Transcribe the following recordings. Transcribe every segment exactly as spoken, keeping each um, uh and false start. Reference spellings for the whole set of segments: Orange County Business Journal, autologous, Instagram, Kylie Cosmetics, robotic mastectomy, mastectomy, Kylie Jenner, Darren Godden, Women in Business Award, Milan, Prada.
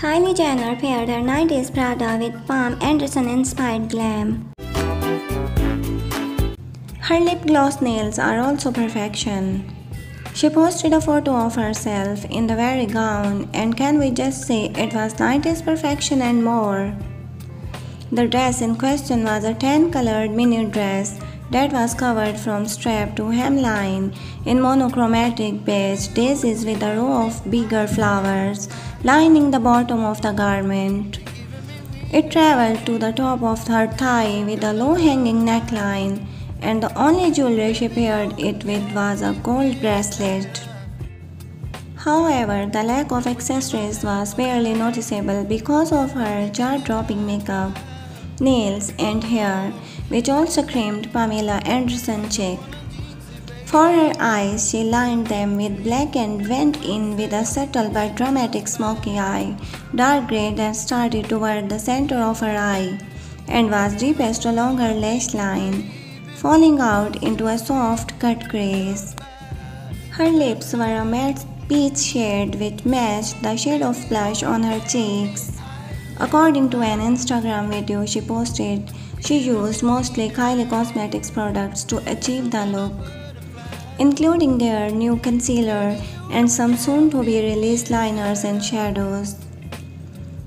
Kylie Jenner paired her nineties Prada with Pam Anderson-inspired glam. Her lip gloss nails are also perfection. She posted a photo of herself in the very gown, and can we just say it was nineties perfection and more. The dress in question was a tan-colored mini dress that was covered from strap to hemline in monochromatic beige daisies with a row of bigger flowers lining the bottom of the garment. It traveled to the top of her thigh with a low-hanging neckline, and the only jewelry she paired it with was a gold bracelet. However, the lack of accessories was barely noticeable because of her jaw-dropping makeup, nails and hair, which also creamed Pamela Anderson's cheek. For her eyes, she lined them with black and went in with a subtle but dramatic smoky eye, dark grey that started toward the center of her eye and was deepest along her lash line, falling out into a soft cut crease. Her lips were a matte peach shade which matched the shade of blush on her cheeks. According to an Instagram video she posted, she used mostly Kylie Cosmetics products to achieve the look, including their new concealer and some soon-to-be-released liners and shadows.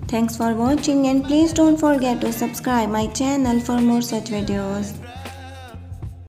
Thanks for watching, and please don't forget to subscribe my channel for more such videos.